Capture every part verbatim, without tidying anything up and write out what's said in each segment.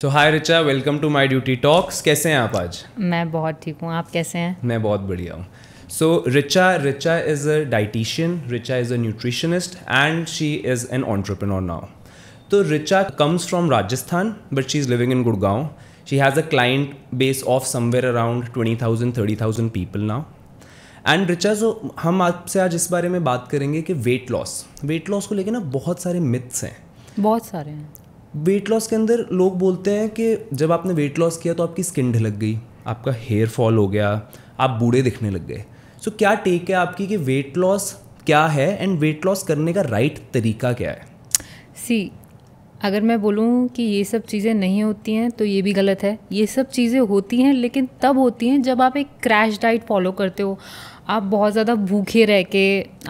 तो hi Richa, welcome to my duty talks. कैसे हैं आप आज? मैं बहुत ठीक हूँ, आप कैसे हैं? मैं बहुत बढ़िया हूँ। So Richa Richa is a dietitian, Richa is a nutritionist and she is an entrepreneur now. तो Richa comes from Rajasthan but she is living in Gurgaon. She has a client base of somewhere around twenty thousand thirty thousand people now. And Richa, so हम आपसे आज इस बारे में बात करेंगे कि वेट लॉस वेट लॉस को लेकर ना बहुत सारे मिथ्स हैं, बहुत सारे हैं। वेट लॉस के अंदर लोग बोलते हैं कि जब आपने वेट लॉस किया तो आपकी स्किन ढलक गई, आपका हेयर फॉल हो गया, आप बूढ़े दिखने लग गए। सो so, क्या टेक है आपकी कि वेट लॉस क्या है एंड वेट लॉस करने का राइट तरीका क्या है? सी अगर मैं बोलूँ कि ये सब चीज़ें नहीं होती हैं तो ये भी गलत है। ये सब चीज़ें होती हैं लेकिन तब होती हैं जब आप एक क्रैश डाइट फॉलो करते हो, आप बहुत ज़्यादा भूखे रह के।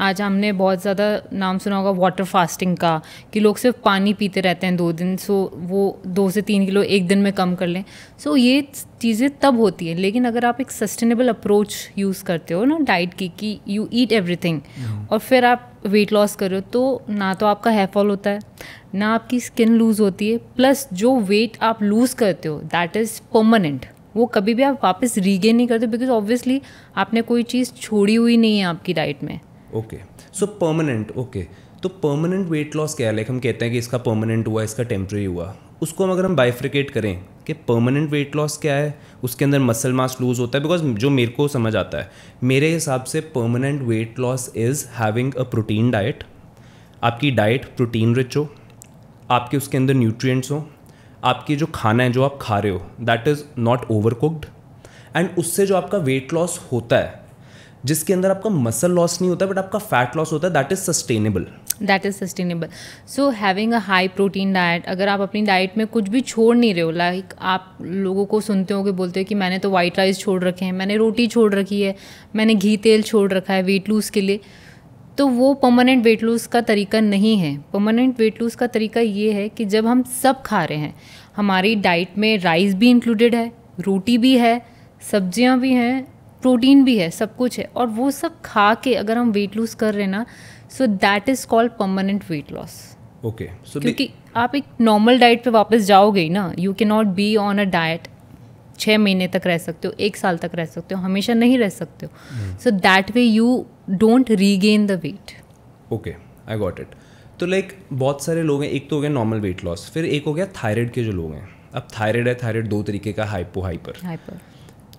आज हमने बहुत ज़्यादा नाम सुना होगा वाटर फास्टिंग का, कि लोग सिर्फ पानी पीते रहते हैं दो दिन, सो वो दो से तीन किलो एक दिन में कम कर लें। सो ये चीज़ें तब होती हैं, लेकिन अगर आप एक सस्टेनेबल अप्रोच यूज़ करते हो ना डाइट की, कि यू ईट एवरीथिंग और फिर आप वेट लॉस कर रहे हो, तो ना तो आपका हेयर फॉल होता है, ना आपकी स्किन लूज़ होती है, प्लस जो वेट आप लूज़ करते हो दैट इज़ परमानेंट, वो कभी भी आप वापस रीगेन नहीं करते, बिकॉज ऑब्वियसली आपने कोई चीज़ छोड़ी हुई नहीं है आपकी डाइट में। Okay, so permanent. ओके, तो परमानेंट वेट लॉस क्या है? लाइक हम कहते हैं कि इसका परमानेंट हुआ, इसका टेम्प्रेरी हुआ। उसको हम अगर हम बाइफ्रिकेट करें कि परमानेंट वेट लॉस क्या है, उसके अंदर मसल मास लूज़ होता है। बिकॉज जो मेरे को समझ आता है, मेरे हिसाब से permanent weight loss is having a protein diet. आपकी डाइट प्रोटीन रिच हो, आपके उसके अंदर न्यूट्रिएंट्स हो, आपकी जो खाना है जो आप खा रहे हो that is not over cooked, and उससे जो आपका वेट लॉस होता है जिसके अंदर आपका मसल लॉस नहीं होता बट आपका फैट लॉस होता है, that is sustainable that is sustainable so having a high protein diet. अगर आप अपनी डाइट में कुछ भी छोड़ नहीं रहे हो, लाइक like, आप लोगों को सुनते हो कि बोलते हो कि मैंने तो वाइट राइस छोड़ रखे हैं, मैंने रोटी छोड़ रखी है, मैंने घी तेल छोड़ रखा है वेट लूज़ के लिए, तो वो परमानेंट वेट लूज़ का तरीका नहीं है। परमानेंट वेट लूज़ का तरीका ये है कि जब हम सब खा रहे हैं, हमारी डाइट में राइस भी इंक्लूडेड है, रोटी भी है, सब्जियां भी हैं, प्रोटीन भी है, सब कुछ है, और वो सब खा के अगर हम वेट लूज़ कर रहे हैं ना, so that is called permanent weight loss. Okay, क्योंकि आप एक नॉर्मल डाइट पे वापस जाओगे ही ना, you can not be on a diet. छः महीने तक रह सकते हो, एक साल तक रह सकते हो, हमेशा नहीं रह सकते हो। So that way you don't regain the weight. Okay, I got it. तो लाइक बहुत सारे लोग हैं, एक तो हो गया नॉर्मल वेट लॉस, फिर एक हो गया थायराइड के जो लोग हैं। अब थायराइड है, थायराइड दो तरीके का, हाइपो हाइपर हाइपर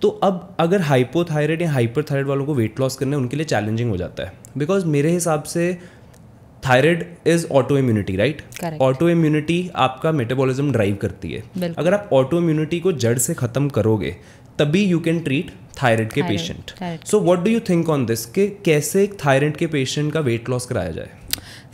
तो अब अगर हाइपोथायराइड या हाइपरथायराइड वालों को वेट लॉस करना है, उनके लिए चैलेंजिंग हो जाता है। बिकॉज मेरे हिसाब से thyroid is auto immunity, right? Auto immunity आपका मेटाबॉलिज्म ड्राइव करती है। अगर आप ऑटो इम्यूनिटी को जड़ से ख़त्म करोगे तभी यू कैन ट्रीट थायराइड के patient. So what do you think on this कि कैसे एक थायराइड के पेशेंट का वेट लॉस कराया जाए?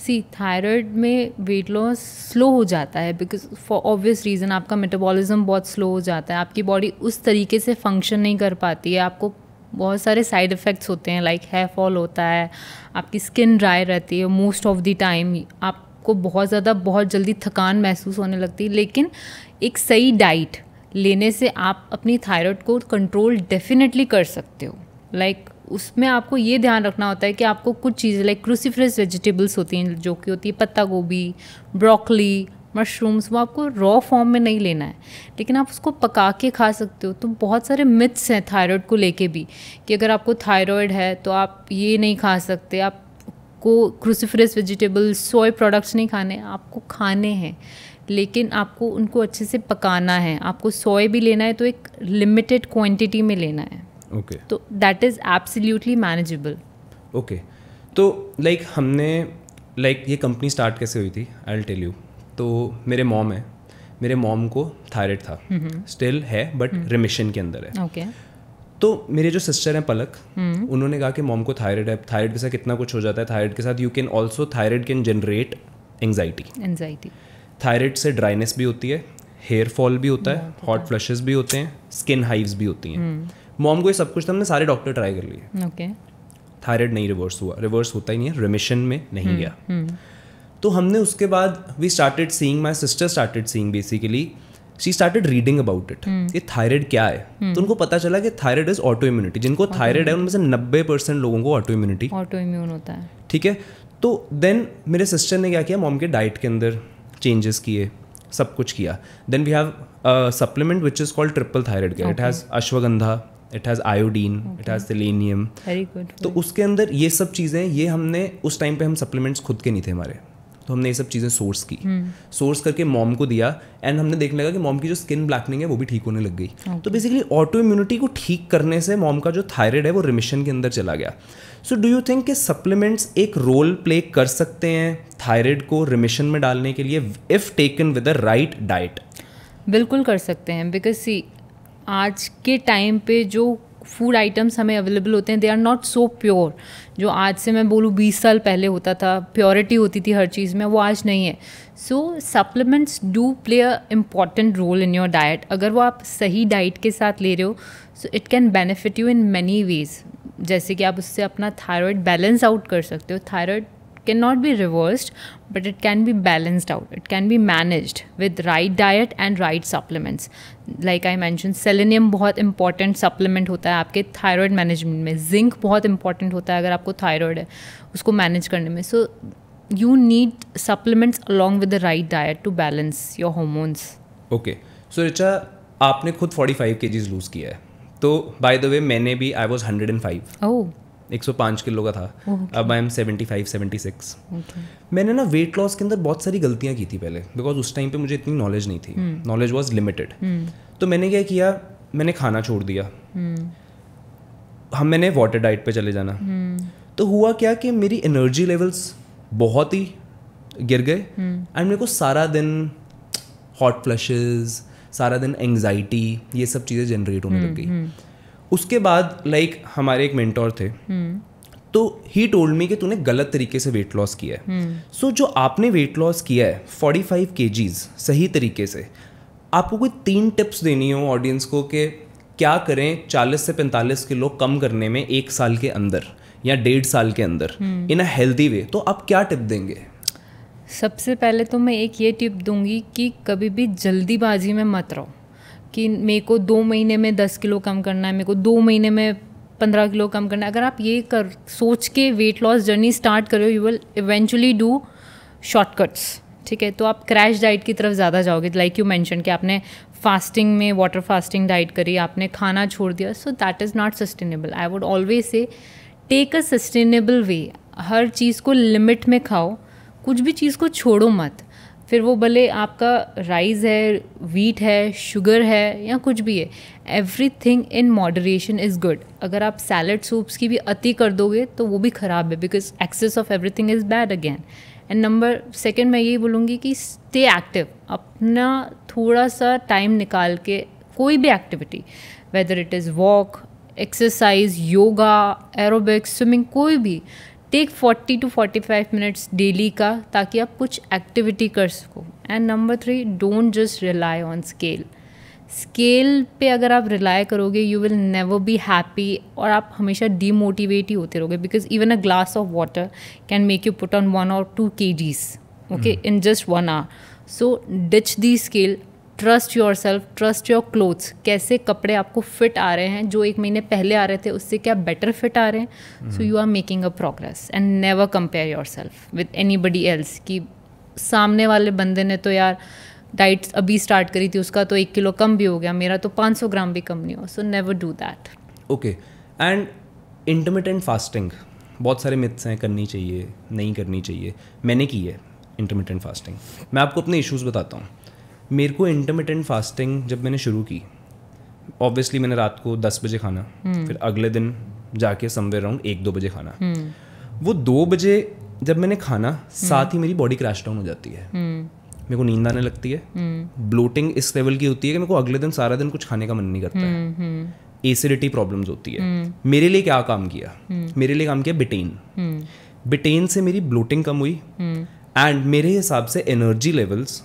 सी थायराइड में वेट लॉस स्लो हो जाता है, बिकॉज फॉर ऑब्वियस रीज़न आपका मेटाबॉलिज्म बहुत स्लो हो जाता है, आपकी बॉडी उस तरीके से फंक्शन नहीं कर पाती है, आपको बहुत सारे साइड इफ़ेक्ट्स होते हैं, लाइक हेयर फॉल होता है, आपकी स्किन ड्राई रहती है मोस्ट ऑफ द टाइम, आपको बहुत ज़्यादा बहुत जल्दी थकान महसूस होने लगती है। लेकिन एक सही डाइट लेने से आप अपनी थायराइड को कंट्रोल डेफिनेटली कर सकते हो। लाइक like, उसमें आपको ये ध्यान रखना होता है कि आपको कुछ चीज़ें लाइक क्रूसीफरस वेजिटेबल्स होती हैं, जो कि होती है पत्ता गोभी, ब्रोकली, मशरूम्स, वो आपको रॉ फॉर्म में नहीं लेना है, लेकिन आप उसको पका के खा सकते हो। तो बहुत सारे मिथ्स हैं थायराइड को लेके भी, कि अगर आपको थायराइड है तो आप ये नहीं खा सकते, आपको क्रूसीफरस वेजिटेबल्स, सोय प्रोडक्ट्स नहीं खाने, आपको खाने हैं, लेकिन आपको उनको अच्छे से पकाना है। आपको सोय भी लेना है तो एक लिमिटेड क्वांटिटी में लेना है। ओके, तो that is absolutely manageable. Okay, तो लाइक हमने लाइक ये कंपनी स्टार्ट कैसे हुई थी, आई विल टेल यू। तो मेरे मॉम है, मेरे मॉम को थायराइड था, स्टिल mm-hmm. है बट mm-hmm. रिमिशन के अंदर है। Okay okay. तो मेरे जो सिस्टर हैं पलक, mm-hmm. उन्होंने कहा कि मॉम को थायराइड है, थायराइड के साथ कितना कुछ हो जाता है, थायराइड के साथ you can also thyroid can generate anxiety anxiety thyroid से ड्राइनेस भी होती है, हेयर फॉल भी होता है, हॉट फ्लशेस भी होते हैं, स्किन हाइव्स भी होती हैं। मॉम को ये सब कुछ हमने सारे डॉक्टर ट्राई कर लिए, ओके, थायराइड नहीं रिवर्स हुआ, रिवर्स होता ही नहीं है, रिमिशन में नहीं गया। तो हमने उसके बाद we started seeing, my sister started seeing, basically she started reading about it, ये थायराइड क्या है। hmm. तो उनको पता चला कि थायराइड इज ऑटो इम्यूनिटी। जिनको थायराइड है उनमें से नब्बे परसेंट लोगों को ऑटो इम्यूनिटी ऑटो इम्यून होता है, ठीक है। तो देन मेरे सिस्टर ने क्या किया, मॉम के डाइट के अंदर चेंजेस किए, सब कुछ किया. Then we have a supplement which is called triple thyroid care. Okay. It has ashwagandha, it has iodine, okay. it has selenium. Very good. तो उसके अंदर ये सब चीज़ें, ये हमने उस टाइम पे हम सप्लीमेंट्स खुद के नहीं थे हमारे, तो हमने ये सब चीज़ें सोर्स की. Source hmm. करके मॉम को दिया एंड हमने देखने लगा कि मॉम की जो स्किन ब्लैकनिंग है वो भी ठीक होने लग गई. okay. तो बेसिकली ऑटो इम्यूनिटी को ठीक करने से मॉम का जो थायराइड है वो रिमिशन के अंदर चला गया. सो डू यू थिंक कि सप्लीमेंट्स एक रोल प्ले कर सकते हैं थायराइड को रिमिशन में डालने के लिए if taken with the right diet? बिल्कुल कर सकते हैं, बिकॉज सी आज के टाइम पे जो फूड आइटम्स हमें अवेलेबल होते हैं they are not so pure. जो आज से मैं बोलूँ बीस साल पहले होता था, प्योरिटी होती थी हर चीज़ में, वो आज नहीं है. So supplements do play a important role in your diet. अगर वो आप सही डाइट के साथ ले रहे हो so it can benefit you in many ways. जैसे कि आप उससे अपना थायराइड बैलेंस आउट कर सकते हो. Thyroid can not be reversed but it can be balanced out, it can be managed with right diet and right supplements. Like I mention selenium बहुत important supplement होता है आपके थायराइड मैनेजमेंट में. Zinc बहुत important होता है अगर आपको थायराइड है उसको मैनेज करने में. So you need supplements along with the right diet to balance your hormones. Okay, so Richa आपने खुद फोर्टी फाइव के जीज लूज़ किया है, तो बाय द वे मैंने भी I was hundred and five oh एक सौ पाँच किलो का था. okay. अब I am seventy five seventy six. मैंने ना वेट लॉस के अंदर बहुत सारी गलतियाँ की थी पहले, बिकॉज उस टाइम पे मुझे इतनी नॉलेज नहीं थी, नॉलेज वॉज लिमिटेड. तो मैंने क्या किया, मैंने खाना छोड़ दिया. hmm. हम मैंने वाटर डाइट पे चले जाना. hmm. तो हुआ क्या कि मेरी एनर्जी लेवल्स बहुत ही गिर गए एंड hmm. मेरे को सारा दिन हॉट फ्लशेस, सारा दिन एंग्जाइटी, ये सब चीज़ें जनरेट होने hmm. लग गई. hmm. उसके बाद लाइक like, हमारे एक मेंटोर थे, तो ही टोल्ड मी कि तूने गलत तरीके से वेट लॉस किया है. सो so, जो आपने वेट लॉस किया है पैंतालीस केजीज सही तरीके से, आपको कोई तीन टिप्स देनी हो ऑडियंस को कि क्या करें चालीस से पैंतालीस किलो कम करने में एक साल के अंदर या डेढ़ साल के अंदर इन अ हेल्दी वे, तो आप क्या टिप देंगे? सबसे पहले तो मैं एक ये टिप दूंगी कि कभी भी जल्दीबाजी में मत रहो कि मेरे को दो महीने में दस किलो कम करना है, मेरे को दो महीने में पंद्रह किलो कम करना है. अगर आप ये कर सोच के वेट लॉस जर्नी स्टार्ट करो you will eventually do shortcuts. ठीक है, तो आप क्रैश डाइट की तरफ ज़्यादा जाओगे. लाइक यू मेंशन कि आपने फास्टिंग में वाटर फास्टिंग डाइट करी, आपने खाना छोड़ दिया, so that is not sustainable. I would always say take a sustainable way. हर चीज़ को लिमिट में खाओ, कुछ भी चीज़ को छोड़ो मत, फिर वो भले आपका राइस है, वीट है, शुगर है या कुछ भी है. Everything in moderation is good. अगर आप सैलड सूप्स की भी अति कर दोगे तो वो भी ख़राब है, because excess of everything is bad again. And number second मैं यही बोलूँगी कि स्टे एक्टिव. अपना थोड़ा सा टाइम निकाल के कोई भी activity, whether it is walk, exercise, yoga, aerobics, swimming, कोई भी take forty two forty five minutes daily का, ताकि आप कुछ एक्टिविटी कर सको. And number three, don't just rely on scale. Scale पे अगर आप रिलाई करोगे you will never be happy और आप हमेशा डीमोटिवेट ही होते रहोगे, because even a glass of water can make you put on one और टू के जीज okay in just one hour. So ditch the scale, trust yourself, trust your clothes. कैसे कपड़े आपको फिट आ रहे हैं, जो एक महीने पहले आ रहे थे उससे क्या बेटर फिट आ रहे हैं? So you are making a progress. And never compare yourself with anybody else कि सामने वाले बंदे ने तो यार डाइट अभी स्टार्ट करी थी, उसका तो एक किलो कम भी हो गया, मेरा तो पाँच सौ ग्राम भी कम नहीं हो. So never do that. Okay, and intermittent fasting, बहुत सारे मिथ्स हैं, करनी चाहिए, नहीं करनी चाहिए. मैंने की है इंटरमिटेंट फास्टिंग. मैं आपको अपने इशूज़ बताता हूँ. मेरे को इंटरमिटेंट फास्टिंग जब मैंने शुरू की, ऑब्वियसली मैंने रात को दस बजे खाना, hmm. फिर अगले दिन जाके समवेयर अराउंड एक दो बजे खाना. hmm. वो दो बजे जब मैंने खाना, hmm. साथ ही मेरी बॉडी क्रैश डाउन हो जाती है. hmm. मेरे को नींद आने लगती है, ब्लोटिंग hmm. इस लेवल की होती है कि मेरे को अगले दिन सारा दिन कुछ खाने का मन नहीं करता hmm. है. एसिडिटी प्रॉब्लम्स होती है. hmm. मेरे लिए क्या काम किया, hmm. मेरे लिए काम किया बिटेन. hmm. बिटेन से मेरी ब्लोटिंग कम हुई एंड hmm. मेरे हिसाब से एनर्जी लेवल्स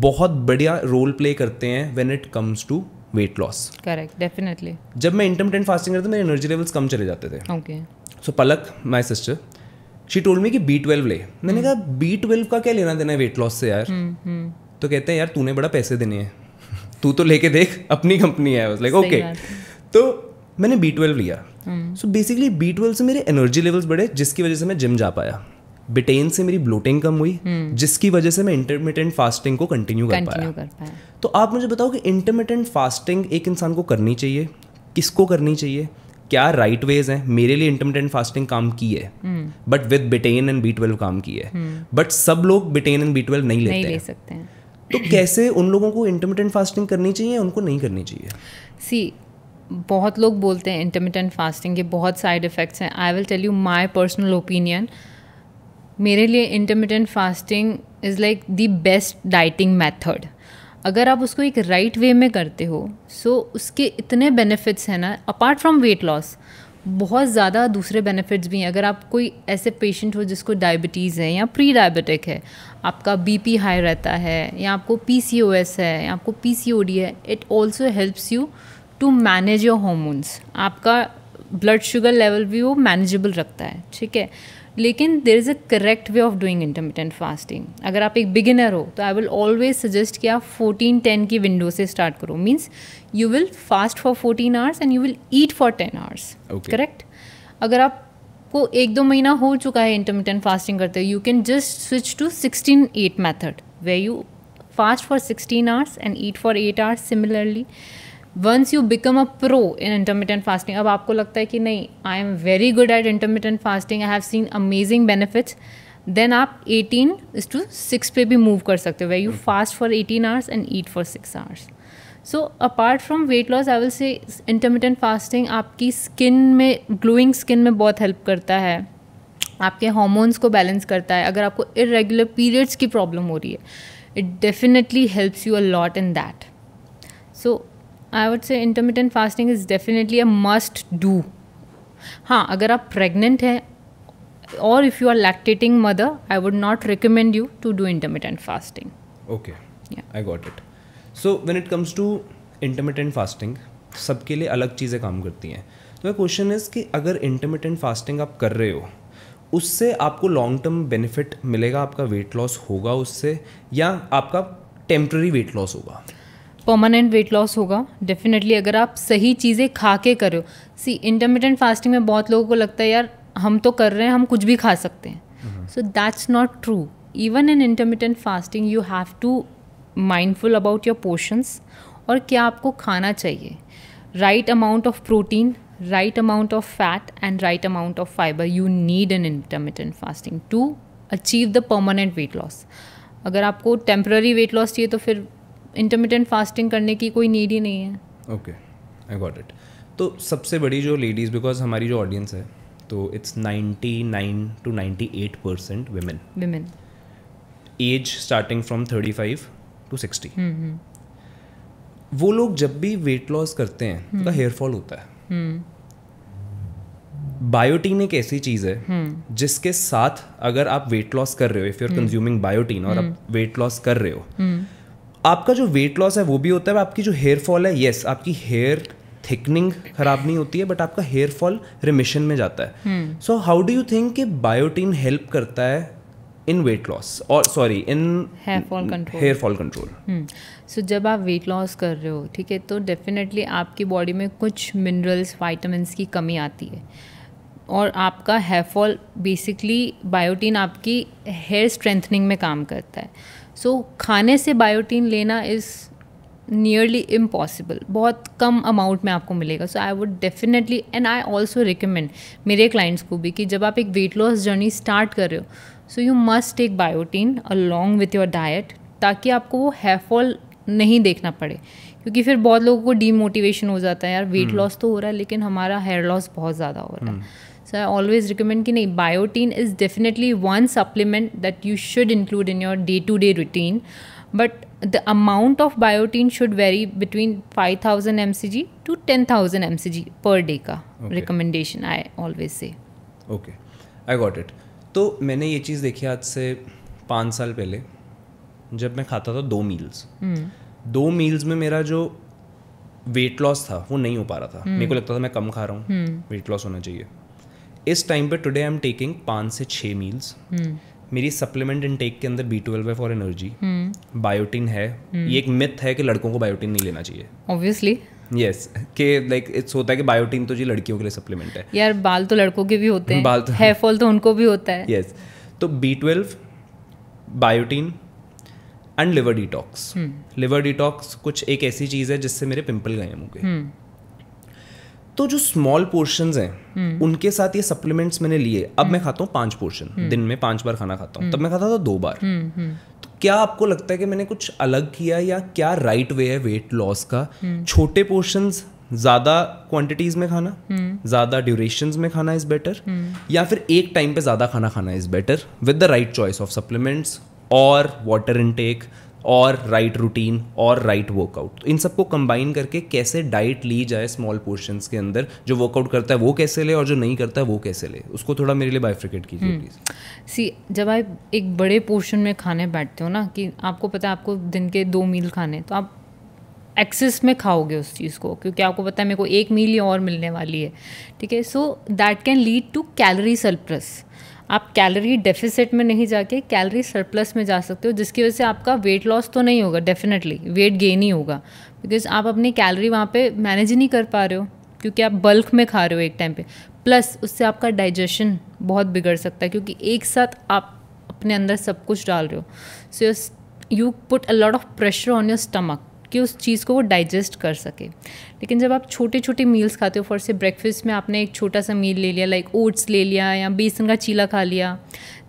बहुत बढ़िया रोल प्ले करते हैं when it comes to weight loss. Correct, definitely. जब मैं इंटरमिटेंट फास्टिंग करता था मेरे एनर्जी लेवल्स कम चले जाते थे. Okay, so Palak my sister she told me कि बी ट्वेल्व ले. मैंने कहा बी ट्वेल्व का क्या लेना देना है वेट लॉस से यार? hmm. तो कहते हैं यार तूने बड़ा पैसे देने हैं तू तो लेके देख, अपनी कंपनी है. लाइक ओके, तो मैंने बी ट्वेल्व लिया. सो बेसिकली बी ट्वेल्व से मेरे एनर्जी लेवल्स बढ़े, जिसकी वजह से मैं जिम जा पाया. बिटेन से मेरी ब्लोटिंग कम हुई, जिसकी वजह से मैं इंटरमिटेंट फास्टिंग को कंटिन्यू कर पाया। तो आप मुझे बताओ कि इंटरमिटेंट फास्टिंग एक इंसान को करनी चाहिए, किसको करनी चाहिए, क्या राइट वेज हैं? मेरे लिए इंटरमिटेंट फास्टिंग काम की है, but with biotin and B twelve काम की है, बट सब लोग बिटेन एंड बी ट्वेल्व नहीं लेते नहीं हैं। ले सकते हैं। तो कैसे उन लोगों को इंटरमिटेंट फास्टिंग करनी चाहिए, उनको नहीं करनी चाहिए? सी बहुत लोग बोलते हैं इंटरमिटेंट फास्टिंग के बहुत साइड इफेक्ट्स हैं। I will tell you my personal opinion. मेरे लिए intermittent fasting is like the best dieting method. अगर आप उसको एक राइट वे में करते हो सो उसके इतने बेनिफिट्स हैं ना, अपार्ट फ्रॉम वेट लॉस बहुत ज़्यादा दूसरे बेनिफिट्स भी हैं। अगर आप कोई ऐसे पेशेंट हो जिसको डायबिटीज़ है या प्री डायबिटिक है, आपका बीपी हाई रहता है, या आपको पीसीओएस है या आपको पीसीओडी है, it also helps you to manage your hormones. आपका ब्लड शुगर लेवल भी वो मैनेजेबल रखता है, ठीक है। लेकिन there is a correct way of doing intermittent fasting. अगर आप एक बिगिनर हो तो आई विल ऑलवेज सजेस्ट कि आप फोर्टीन टेन की विंडो से स्टार्ट करो। Means you will fast for fourteen hours and you will eat for ten hours, correct. अगर आपको एक दो महीना हो चुका है इंटरमिटेंट फास्टिंग करते हुए, you can just switch to sixteen eight method way you fast for sixteen hours and eat for eight hours. Similarly once you become a pro in intermittent fasting, अब आपको लगता है कि नहीं I am very good at intermittent fasting, I have seen amazing benefits, then आप eighteen is to six पे भी move कर सकते हो, way you fast for eighteen hours and eat for six hours. So apart from weight loss I will say intermittent fasting आपकी skin में, glowing skin में बहुत हेल्प करता है, आपके हॉर्मोन्स को बैलेंस करता है। अगर आपको इरेगुलर पीरियड्स की प्रॉब्लम हो रही है, it definitely helps you a lot in that. So I would say intermittent fasting is definitely a must do. हाँ, अगर आप प्रेगनेंट हैं और if you are lactating mother, I would not recommend you to do intermittent fasting. Okay, I got it. So when it comes to intermittent fasting, सबके लिए अलग चीज़ें काम करती हैं। तो माय क्वेश्चन इज़ कि अगर इंटरमिटेंट फास्टिंग आप कर रहे हो, उससे आपको लॉन्ग टर्म बेनिफिट मिलेगा, आपका वेट लॉस होगा उससे, या आपका टेम्प्रेरी वेट लॉस होगा, परमानेंट वेट लॉस होगा? डेफिनेटली अगर आप सही चीज़ें खा के करो। सी इंटरमिटेंट फास्टिंग में बहुत लोगों को लगता है यार हम तो कर रहे हैं, हम कुछ भी खा सकते हैं, so that's not true. Even in intermittent fasting you have to mindful about your portions और क्या आपको खाना चाहिए, right amount of protein, right amount of fat and right amount of fibre you need in intermittent fasting to achieve the permanent weight loss. अगर आपको temporary weight loss चाहिए तो फिर इंटरमिटेंट फास्टिंग करने की कोई नीड ही नहीं है। Okay, I got it. तो सबसे बड़ी जो लेडीज़, बिकॉज हमारी जो ऑडियंस है तो it's ninety nine to ninety eight percent women women age starting from thirty five to sixty. वो लोग जब भी वेट लॉस करते हैं उनका हेयर फॉल होता है। बायोटीन एक ऐसी चीज़ है hmm. जिसके साथ अगर आप वेट लॉस कर रहे हो, if you are consuming biotin और आप वेट लॉस कर रहे हो, hmm. आपका जो वेट लॉस है वो भी होता है, आपकी जो हेयर फॉल है, येस आपकी हेयर थिकनिंग खराब नहीं होती है, बट आपका हेयर फॉल रिमिशन में जाता है। So how do you think कि बायोटिन हेल्प करता है इन वेट लॉस और sorry in hair fall control? Hair fall control so जब आप वेट लॉस कर रहे हो, ठीक है, तो डेफिनेटली आपकी बॉडी में कुछ मिनरल्स, वाइटामिनस की कमी आती है और आपका हेयर फॉल, बेसिकली बायोटिन आपकी हेयर स्ट्रेंथनिंग में काम करता है। सो so, खाने से बायोटीन लेना इज़ नियरली इम्पॉसिबल, बहुत कम अमाउंट में आपको मिलेगा। So I would definitely and I also recommend मेरे क्लाइंट्स को भी कि जब आप एक वेट लॉस जर्नी स्टार्ट कर रहे हो so you must take biotin along with your diet, ताकि आपको वो हेयर फॉल नहीं देखना पड़े, क्योंकि फिर बहुत लोगों को डीमोटिवेशन हो जाता है, यार वेट लॉस hmm. तो हो रहा है लेकिन हमारा हेयर लॉस बहुत ज़्यादा हो रहा है। hmm. So I always recommend कि नहीं, biotin is definitely one supplement that you should include in your day to day routine, but the amount of biotin should vary between five thousand M C G to ten thousand M C G per day का recommendation I always say. Okay, I got it. तो मैंने ये चीज़ देखी आज से पाँच साल पहले, जब मैं खाता था दो मील्स, दो मील्स में मेरा जो वेट लॉस था वो नहीं हो पा रहा था। मेरे को लगता था मैं कम खा रहा हूँ, वेट लॉस होना चाहिए। इस टाइम पे टुडे आई एम टेकिंग पाँच से छः मील्स। मेरी सप्लीमेंट इनटेक के अंदर बी ट्वेल्व है फॉर एनर्जी, बायोटिन है। ये एक मिथ है कि लड़कों को बायोटिन नहीं लेना चाहिए, ऑब्वियसली यस के लाइक इट्स होता है कि बायोटिन तो जी लड़कियों के लिए सप्लीमेंट है। यार बाल तो लड़कों के भी होते हैं, बाल तो हेयर फॉल तो उनको भी होता है। Yes yes. तो B twelve, biotin and liver detox. Liver detox कुछ एक ऐसी चीज़ है जिससे मेरे पिंपल गायब हो गए. तो जो स्मॉल पोर्शंस हैं उनके साथ ये सप्लीमेंट्स मैंने लिए. अब मैं खाता हूँ पांच पोर्शन, दिन में पांच बार खाना खाता हूँ, तब मैं खाता था दो बार. तो क्या आपको लगता है कि मैंने कुछ अलग किया या क्या राइट वे है वेट लॉस का? छोटे पोर्शंस, ज़्यादा क्वांटिटीज में खाना, ज़्यादा ड्यूरेशंस में खाना इज़ बेटर, या फिर एक टाइम पे ज़्यादा खाना खाना is better with the right choice of supplements और वाटर इनटेक और राइट रूटीन और राइट वर्कआउट. इन सबको कंबाइन करके कैसे डाइट ली जाए स्मॉल पोर्शंस के अंदर. जो वर्कआउट करता है वो कैसे ले और जो नहीं करता है वो कैसे ले, उसको थोड़ा मेरे लिए बाइफिकेट कीजिए प्लीज़. सी, जब आप एक बड़े पोर्शन में खाने बैठते हो ना, कि आपको पता है आपको दिन के दो मील खाने, तो आप एक्सेस में खाओगे उस चीज़ को, क्योंकि आपको पता है मेरे को एक मील ही और मिलने वाली है. ठीक है, so that can lead to calorie surplus. आप कैलोरी डेफिसिट में नहीं जाके कैलोरी सरप्लस में जा सकते हो, जिसकी वजह से आपका वेट लॉस तो नहीं होगा, डेफिनेटली वेट गेन ही होगा, बिकॉज आप अपनी कैलोरी वहाँ पे मैनेज ही नहीं कर पा रहे हो, क्योंकि आप बल्क में खा रहे हो एक टाइम पे. प्लस उससे आपका डाइजेशन बहुत बिगड़ सकता है, क्योंकि एक साथ आप अपने अंदर सब कुछ डाल रहे हो. So you put a lot of pressure on your stomach कि उस चीज़ को वो डाइजेस्ट कर सके. लेकिन जब आप छोटे छोटे मील्स खाते हो, फॉर से ब्रेकफास्ट में आपने एक छोटा सा मील ले लिया, लाइक ओट्स ले लिया या बेसन का चीला खा लिया,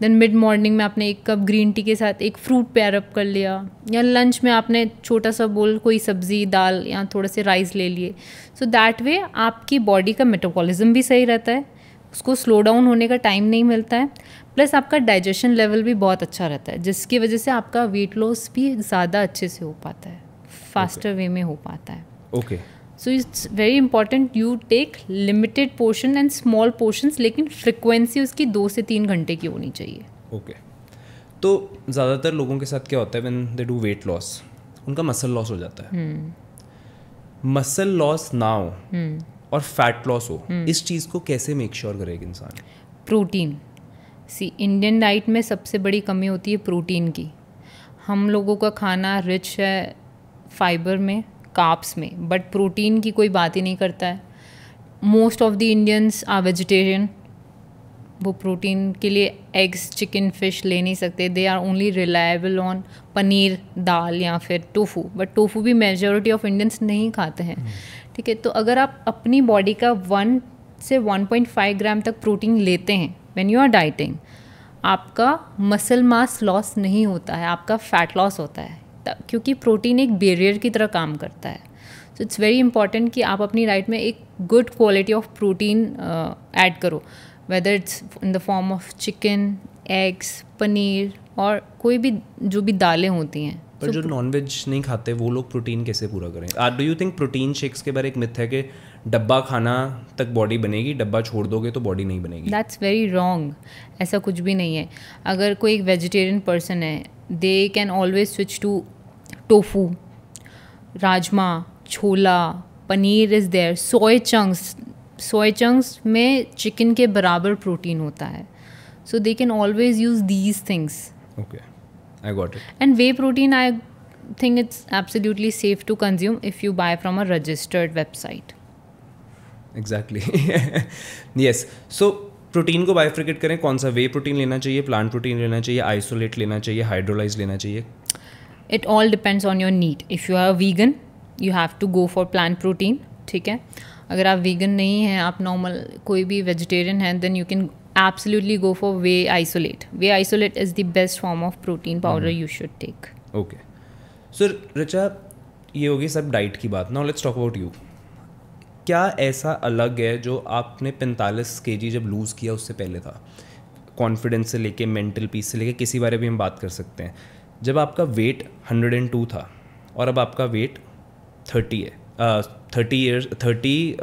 देन मिड मॉर्निंग में आपने एक कप ग्रीन टी के साथ एक फ्रूट पेयर अप कर लिया, या लंच में आपने छोटा सा बोल कोई सब्ज़ी दाल या थोड़ा से राइस ले लिए. सो दैट वे आपकी बॉडी का मेटाबॉलिज्म भी सही रहता है, उसको स्लो डाउन होने का टाइम नहीं मिलता है, प्लस आपका डाइजेशन लेवल भी बहुत अच्छा रहता है, जिसकी वजह से आपका वेट लॉस भी ज़्यादा अच्छे से हो पाता है, फास्टर वे में हो पाता है. Okay, so it's very important you take limited portion and small portions, लेकिन फ्रिक्वेंसी उसकी दो से तीन घंटे की होनी चाहिए. ओके, तो ज़्यादातर लोगों के साथ क्या होता है when they do weight loss, उनका मसल लॉस हो जाता है. मसल लॉस ना हो और फैट लॉस हो, इस चीज़ को कैसे मेक श्योर करेगा इंसान? प्रोटीन. सी, इंडियन डाइट में सबसे बड़ी कमी होती है प्रोटीन की. हम लोगों का खाना रिच है फाइबर में, कार्ब्स में, बट प्रोटीन की कोई बात ही नहीं करता है. Most of the Indians are vegetarian. वो प्रोटीन के लिए एग्स, चिकन, फिश ले नहीं सकते. They are only reliable on paneer, dal या फिर टोफू, बट टोफू भी मेजॉरिटी ऑफ इंडियंस नहीं खाते हैं. ठीक है, तो अगर आप अपनी बॉडी का वन से वन पॉइंट फाइव ग्राम तक प्रोटीन लेते हैं व्हेन यू आर डाइटिंग, आपका मसल मास लॉस नहीं होता है, आपका फैट लॉस होता है, क्योंकि प्रोटीन एक बैरियर की तरह काम करता है. सो इट्स वेरी इंपॉर्टेंट कि आप अपनी डाइट में एक good quality of protein add करो, whether it's in the form of chicken, eggs, paneer और कोई भी जो भी दालें होती हैं. पर so, जो नॉनवेज नहीं खाते वो लोग प्रोटीन कैसे पूरा करें? Or do you think protein shakes के बारे एक मिथ है कि डब्बा खाना तक बॉडी बनेगी, डब्बा छोड़ दोगे तो बॉडी नहीं बनेगी? That's very wrong. ऐसा कुछ भी नहीं है. अगर कोई एक वेजिटेरियन पर्सन है, they can always switch to tofu, rajma, chhola, paneer is there, soy chunks. Soy chunks में चिकन के बराबर प्रोटीन होता है, so they can always use these things. Okay, I got it. And whey protein I think it's absolutely safe to consume if you buy from a registered website. Exactly, yes. So protein को bifurcate करें, कौन सा वे protein लेना चाहिए, plant protein लेना चाहिए, isolate लेना चाहिए, हाइड्रोलाइज लेना चाहिए? It all depends on your need. If you are a vegan, you have to go for plant protein. ठीक है, अगर आप vegan नहीं हैं, आप normal कोई भी vegetarian हैं, then you can absolutely go for whey isolate. Whey isolate is the best form of protein powder you should take. Okay. So Richa, ये होगी सब diet की बात. Now let's talk about you. क्या ऐसा अलग है जो आपने पैंतालीस केजी जब lose किया उससे पहले था? Confidence से लेके mental peace से लेके किसी बारे भी हम बात कर सकते हैं. जब आपका वेट एक सौ दो था और अब आपका वेट तीस है, uh, तीस ईयर्स तीस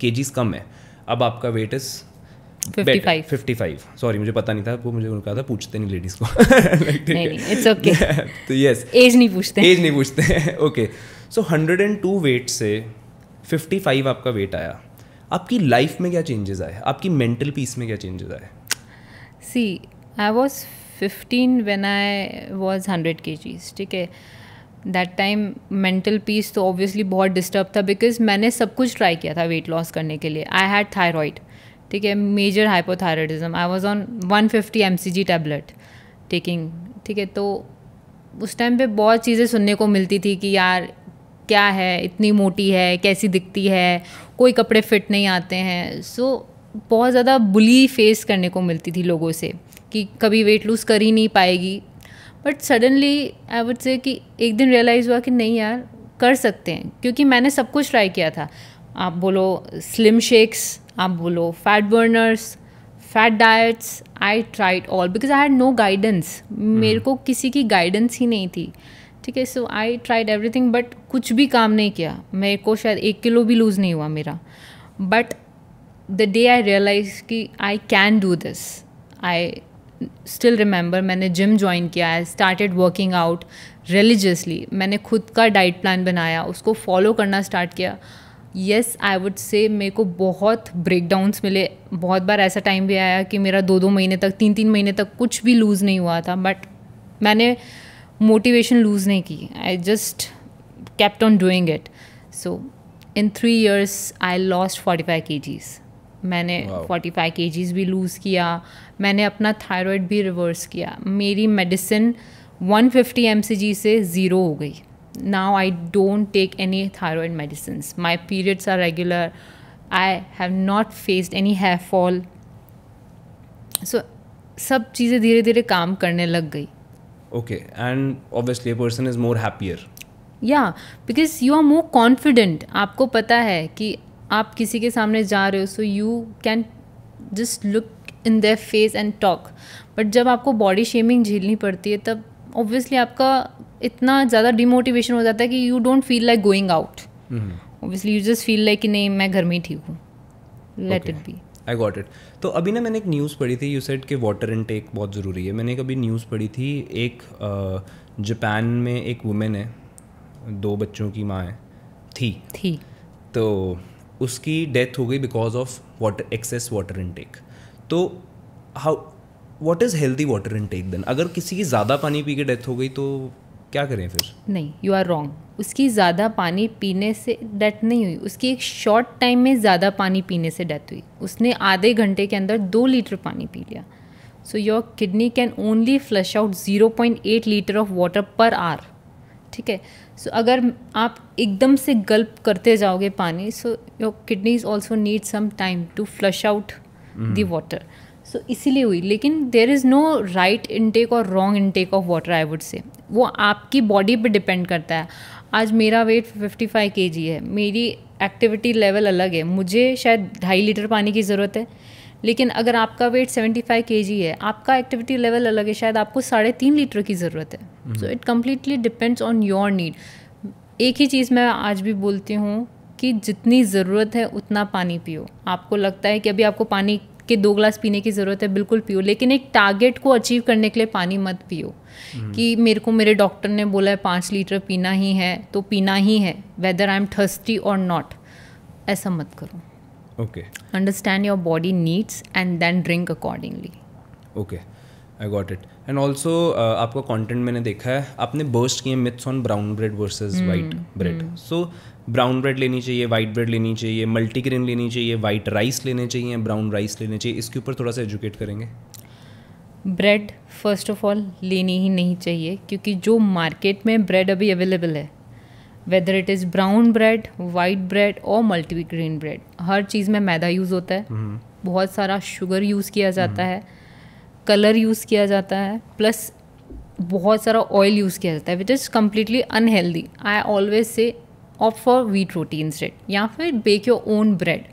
केजीज uh, कम है, अब आपका वेट इज़ पचपन. सॉरी, मुझे पता नहीं था, वो मुझे उनका था पूछते नहीं लेडीज़ को. like, नहीं, नहीं, it's okay. तो यस, एज नहीं पूछते एज नहीं पूछते ओके. सो एक सौ दो वेट से पचपन आपका वेट आया, आपकी लाइफ में क्या चेंजेस आए, आपकी मेंटल पीस में क्या चेंजेस आए? See, I was fifteen when I was hundred kgs. ठीक है, दैट टाइम मेंटल पीस तो ऑब्वियसली बहुत डिस्टर्ब था, बिकॉज मैंने सब कुछ ट्राई किया था वेट लॉस करने के लिए. I had thyroid. ठीक है, major hypothyroidism, I was on one fifty MCG tablet taking, ठीक है। तो उस टाइम पे बहुत चीज़ें सुनने को मिलती थी कि यार क्या है, इतनी मोटी है, कैसी दिखती है, कोई कपड़े फिट नहीं आते हैं। सो so, बहुत ज़्यादा बुली फेस करने को मिलती थी लोगों से कि कभी वेट लूज़ कर ही नहीं पाएगी। बट सडनली आई वुड से कि एक दिन रियलाइज़ हुआ कि नहीं यार, कर सकते हैं, क्योंकि मैंने सब कुछ ट्राई किया था। आप बोलो स्लिम शेक्स, आप बोलो fat burners, fat diets, I tried all because I had no guidance, मेरे को किसी की गाइडेंस ही नहीं थी, ठीक है। So I tried everything but कुछ भी काम नहीं किया, मेरे को शायद एक किलो भी लूज़ नहीं हुआ मेरा। But the day I realise कि I can do this, I still remember मैंने जिम ज्वाइन किया, I started working out religiously, मैंने खुद का डाइट प्लान बनाया, उसको फॉलो करना स्टार्ट किया। येस आई वुड से मेरे को बहुत ब्रेकडाउन्स मिले, बहुत बार ऐसा टाइम भी आया कि मेरा दो दो महीने तक, तीन तीन महीने तक कुछ भी लूज़ नहीं हुआ था, बट मैंने मोटिवेशन लूज़ नहीं की, I just kept on doing it. So in three years I lost forty five kgs, मैंने फोर्टी फाइव के जीज़ भी लूज़ किया, मैंने अपना थायराइड भी रिवर्स किया, मेरी medicine one fifty M C G से ज़ीरो हो गई। Now I don't take any thyroid medicines. My periods are regular. I have not faced any hair fall. So सब चीज़ें धीरे धीरे काम करने लग गई। Okay, and obviously a person is more happier. Yeah, because you are more confident. आपको पता है कि आप किसी के सामने जा रहे हो, so you can just look in their face and talk. But जब आपको body shaming झेलनी पड़ती है, तब ऑब्वियसली आपका इतना ज़्यादा डिमोटिवेशन हो जाता है कि you don't feel like going out, obviously you just feel like कि नहीं, मैं घर में ही ठीक हूँ, let it be. I got it. तो अभी ना मैंने एक न्यूज़ पढ़ी थी, यू सेड कि वाटर इनटेक बहुत ज़रूरी है। मैंने एक अभी न्यूज़ पढ़ी थी, एक जापान में एक वुमेन है, दो बच्चों की माँ है, थी थी तो उसकी डेथ हो गई because of water, excess water intake. तो how, what is healthy water intake then? अगर किसी की ज़्यादा पानी पी के डेथ हो गई तो क्या करें फिर? नहीं, यू आर रॉन्ग। उसकी ज़्यादा पानी पीने से डेथ नहीं हुई, उसकी एक शॉर्ट टाइम में ज़्यादा पानी पीने से डेथ हुई। उसने आधे घंटे के अंदर दो लीटर पानी पी लिया। So your kidney can only flush out zero point eight litre of water per hour, ठीक है। सो अगर आप एकदम से गल्प करते जाओगे पानी, so your kidneys also need some time to flush out the water. So so, इसीलिए हुई। लेकिन there is no right intake और wrong intake of water, I would say वो आपकी बॉडी पे डिपेंड करता है। आज मेरा वेट फिफ्टी फाइव के जी है, मेरी एक्टिविटी लेवल अलग है, मुझे शायद ढाई लीटर पानी की ज़रूरत है। लेकिन अगर आपका वेट सेवेंटी फाइव के जी है, आपका एक्टिविटी लेवल अलग है, शायद आपको साढ़े तीन लीटर की ज़रूरत है। So it completely depends on your need. एक ही चीज़ मैं आज भी बोलती हूँ कि जितनी ज़रूरत है उतना पानी पियो। आपको लगता है कि अभी आपको पानी कि दो ग्लास पीने की ज़रूरत है, बिल्कुल पियो, लेकिन एक टारगेट को अचीव करने के लिए पानी मत पियो कि मेरे को मेरे डॉक्टर ने बोला है पाँच लीटर पीना ही है तो पीना ही है, वेदर आई एम थर्स्टी और नॉट, ऐसा मत करो। Okay, understand your body needs and then drink accordingly. Okay, I got it. And also आपका कॉन्टेंट मैंने देखा है, आपने बर्स्ट किए myths on brown bread versus white bread. So brown bread लेनी चाहिए, वाइट ब्रेड लेनी चाहिए, मल्टीग्रेन लेनी चाहिए, वाइट राइस लेने चाहिए, ब्राउन राइस लेने चाहिए, इसके ऊपर थोड़ा सा एजुकेट करेंगे। ब्रेड फर्स्ट ऑफ ऑल लेनी ही नहीं चाहिए, क्योंकि जो मार्केट में ब्रेड अभी अवेलेबल है, whether it is brown bread, white bread और मल्टीग्रेन ब्रेड, हर चीज़ में मैदा यूज़ होता है, mm-hmm. बहुत सारा शुगर यूज़ किया जाता mm-hmm. है, कलर यूज़ किया जाता है, प्लस बहुत सारा ऑयल यूज़ किया जाता है, which is completely unhealthy. I always say opt for wheat protein instead, या फिर बेक योर ओन ब्रेड।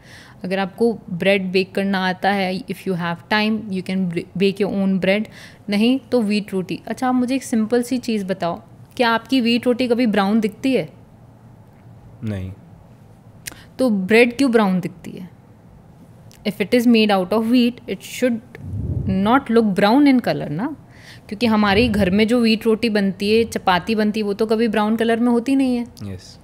अगर आपको ब्रेड बेक करना आता है, if you have time you can bake your own bread, नहीं तो व्हीट रोटी। अच्छा, आप मुझे एक सिंपल सी चीज़ बताओ, क्या आपकी व्हीट रोटी कभी ब्राउन दिखती है? नहीं। तो ब्रेड क्यों ब्राउन दिखती है? If it is made out of wheat it should not look brown in colour ना, क्योंकि हमारे घर में जो व्हीट रोटी बनती है, चपाती बनती है, वो तो कभी ब्राउन कलर में होती नहीं है। यस।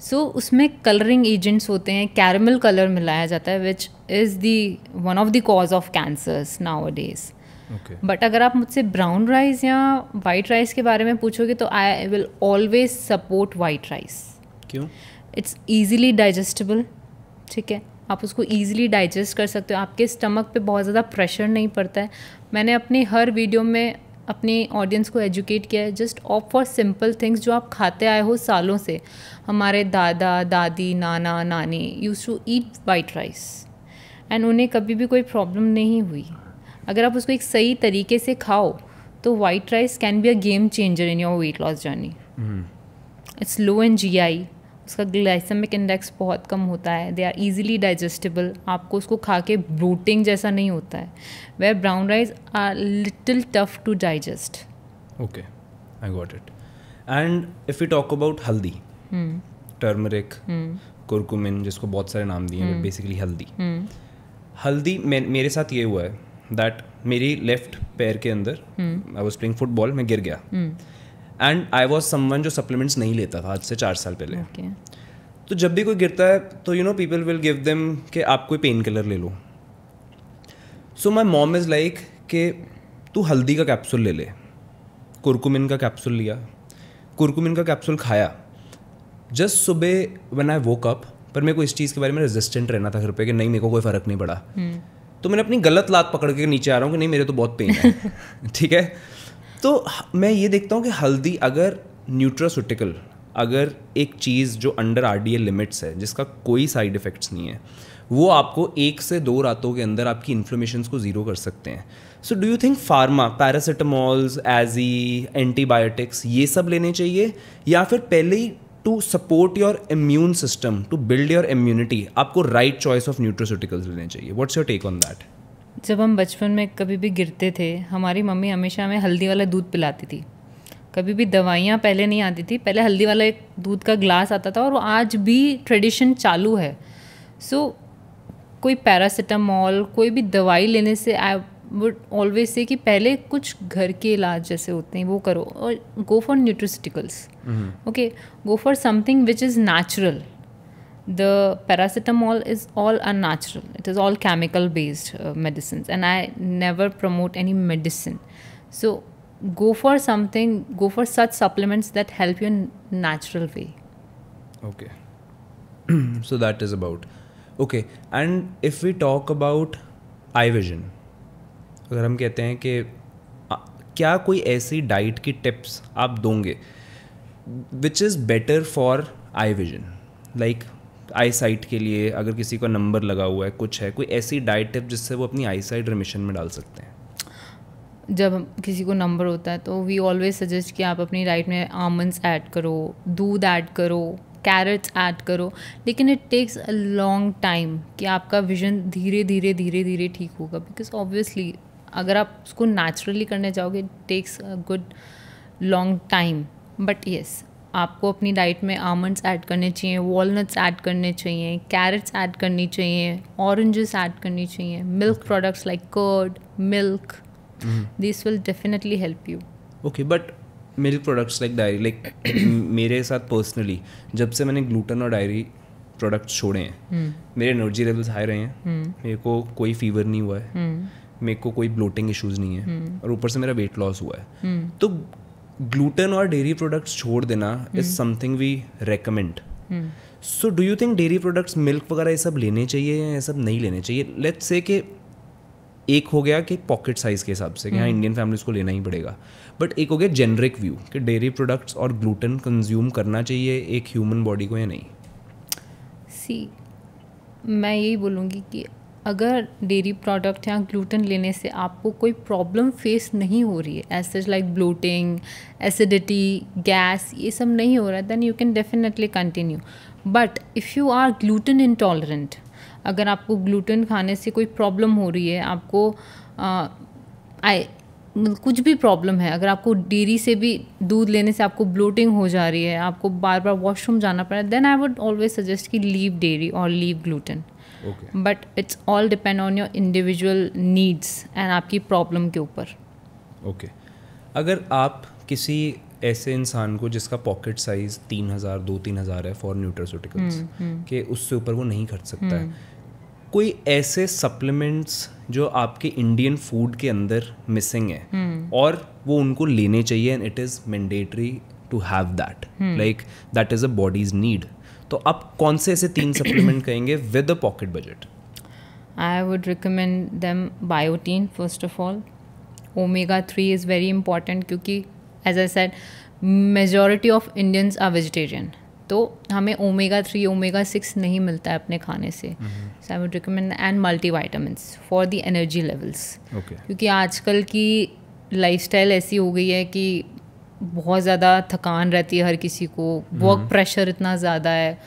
सो so, उसमें कलरिंग एजेंट्स होते हैं, कैरमल कलर मिलाया जाता है, which is the one of the cause of cancers nowadays. But अगर आप मुझसे ब्राउन राइस या वाइट राइस के बारे में पूछोगे तो I will always support white rice. क्यों? इट्स ईजिली डाइजेस्टेबल, ठीक है, आप उसको ईजिली डाइजेस्ट कर सकते हो, आपके स्टमक पे बहुत ज़्यादा प्रेशर नहीं पड़ता है। मैंने अपने हर वीडियो में अपने ऑडियंस को एजुकेट किया है, just opt for simple things जो आप खाते आए हो सालों से। हमारे दादा दादी नाना नानी use to eat white rice and उन्हें कभी भी कोई प्रॉब्लम नहीं हुई। अगर आप उसको एक सही तरीके से खाओ तो white rice can be a game changer in your weight loss journey. It's low in G I, उसका ग्लाइसेमिक इंडेक्स बहुत कम होता है, दे आर ईजिली डाइजेस्टेबल, आपको उसको खा के ब्रूटिंग जैसा नहीं होता है। Where brown rice are little tough to digest. Okay, I got it. And if you talk about haldi, turmeric, curcumin, जिसको बहुत सारे नाम दिए हैं, बेसिकली हल्दी। हल्दी मेरे साथ ये हुआ है दैट मेरी लेफ्ट पैर के अंदर, आई वॉज प्लेइंग फुटबॉल, मैं गिर गया एंड आई वॉज समवन जो सप्लीमेंट्स नहीं लेता था आज से चार साल पहले। okay. तो जब भी कोई गिरता है तो you know people will give them कि आप कोई पेन किलर ले लो। So my mom is like कि तू हल्दी का कैप्सूल ले ले। कुरकुमिन का कैप्सूल लिया, कुरकुमिन का कैप्सूल खाया। जस्ट सुबह व्हेन आई वोक अप, पर मेरे को इस चीज़ के बारे में रेजिस्टेंट रहना था घर पे कि नहीं मेरे को कोई फ़र्क नहीं पड़ा। hmm. तो मैंने अपनी गलत लात पकड़ के नीचे आ रहा हूँ कि नहीं मेरे तो बहुत पेन है। ठीक है, तो मैं ये देखता हूँ कि हल्दी अगर न्यूट्रास्यूटिकल, अगर एक चीज़ जो अंडर आरडीए लिमिट्स है, जिसका कोई साइड इफ़ेक्ट्स नहीं है, वो आपको एक से दो रातों के अंदर आपकी इन्फ्लेमेशंस को ज़ीरो कर सकते हैं। So do you think pharma, paracetamols, एजी, एंटीबायोटिक्स, ये सब लेने चाहिए या फिर पहले ही to support your immune system, to build your immunity, आपको राइट चॉइस ऑफ न्यूट्रास्यूटिकल्स लेने चाहिए? What's your take on that? जब हम बचपन में कभी भी गिरते थे, हमारी मम्मी हमेशा हमें हल्दी वाला दूध पिलाती थी। कभी भी दवाइयाँ पहले नहीं आती थी, पहले हल्दी वाला एक दूध का ग्लास आता था और वो आज भी ट्रेडिशन चालू है। सो so, कोई पैरासिटामॉल, कोई भी दवाई लेने से आई वुड ऑलवेज से कि पहले कुछ घर के इलाज जैसे होते हैं वो करो और go for nutraceuticals. Okay, go for something which is natural. The paracetamol is all unnatural. It is all chemical-based uh, medicines, and I never promote any medicine. So go for something. Go for such supplements that help you in natural way. Okay. So that is about. Okay. And if we talk about eye vision, अगर हम कहते हैं कि क्या कोई ऐसी diet की tips आप दोगे, which is better for eye vision, like eyesight के लिए अगर किसी का नंबर लगा हुआ है, कुछ है, कोई ऐसी डाइट टिप जिससे वो अपनी आई साइट रिमिशन में डाल सकते हैं? जब किसी को नंबर होता है तो वी ऑलवेज सजेस्ट कि आप अपनी डाइट में आमंड्स ऐड करो, दूध ऐड करो, कैरेट्स ऐड करो, लेकिन it takes a long time कि आपका विजन धीरे धीरे धीरे धीरे ठीक होगा, बिकॉज ऑब्वियसली अगर आप उसको नेचुरली करने जाओगे it takes a good long time. But yes, आपको अपनी डाइट में आमंड्स ऐड करने चाहिए, वॉलनट्स ऐड करने चाहिए, कैरेट्स ऐड करनी चाहिए, ऑरेंजेस ऐड करनी चाहिए, milk products like curd, milk, this will definitely help you. Okay, but milk products like dairy, like मेरे साथ पर्सनली जब से मैंने ग्लूटन और डायरी प्रोडक्ट्स छोड़े हैं, मेरे एनर्जी लेवल्स हाई रहे हैं, मेरे को कोई फीवर नहीं हुआ है, मेरे को कोई ब्लोटिंग इशूज़ नहीं है और ऊपर से मेरा वेट लॉस हुआ है। तो ग्लूटेन और डेयरी प्रोडक्ट्स छोड़ देना is something we recommend. So do you think dairy products, milk वगैरह ये सब लेने चाहिए या ये सब नहीं लेने चाहिए? लेट्स से कि एक हो गया कि पॉकेट साइज़ के हिसाब से कि हाँ इंडियन फैमिलीज को लेना ही पड़ेगा, बट एक हो गया जेनरिक व्यू कि डेयरी प्रोडक्ट्स और ग्लूटेन कंज्यूम करना चाहिए एक ह्यूमन बॉडी को या नहीं? सी, मैं यही बोलूँगी कि अगर डेयरी प्रोडक्ट या ग्लूटेन लेने से आपको कोई प्रॉब्लम फेस नहीं हो रही है, as such like bloating, acidity, gas, ये सब नहीं हो रहा है, then you can definitely continue. But if you are gluten intolerant, अगर आपको ग्लूटेन खाने से कोई प्रॉब्लम हो रही है, आपको आ, आई कुछ भी प्रॉब्लम है, अगर आपको डेयरी से भी दूध लेने से आपको ब्लोटिंग हो जा रही है, आपको बार बार वॉशरूम जाना पड़ रहा है, then I would always suggest कि लीव डेयरी और leave gluten. But it's all depend on your individual needs and आपकी प्रॉब्लम के ऊपर। ओके, अगर आप किसी ऐसे इंसान को जिसका पॉकेट साइज तीन हज़ार दो तीन हज़ार है फॉर न्यूट्रास्यूटिकल्स के, उससे ऊपर वो नहीं खर्च सकता है, कोई ऐसे सप्लीमेंट्स जो आपके इंडियन फूड के अंदर मिसिंग है और वो उनको लेने चाहिए and it is mandatory to have that, like that is a body's need, तो आप कौन से ऐसे तीन सप्लीमेंट कहेंगे with a pocket budget? I would recommend them biotin first of all. Omega three is very important क्योंकि as I said majority of Indians are vegetarian, तो हमें ओमेगा थ्री ओमेगा सिक्स नहीं मिलता है अपने खाने से. So I would recommend and multivitamins for the energy levels, क्योंकि आजकल की लाइफस्टाइल ऐसी हो गई है कि बहुत ज़्यादा थकान रहती है हर किसी को, वर्क प्रेशर इतना ज़्यादा है,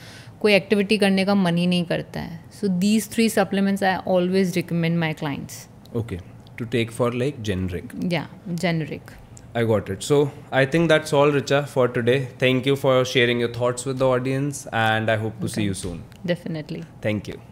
कोई एक्टिविटी करने का मन ही नहीं करता है. So these three supplements I always recommend my clients. Okay, to take for like generic. या generic. I got it. So I think that's all, Richa, for today. Thank you for sharing your thoughts with the audience, and I hope to okay. see you soon. Definitely. Thank you.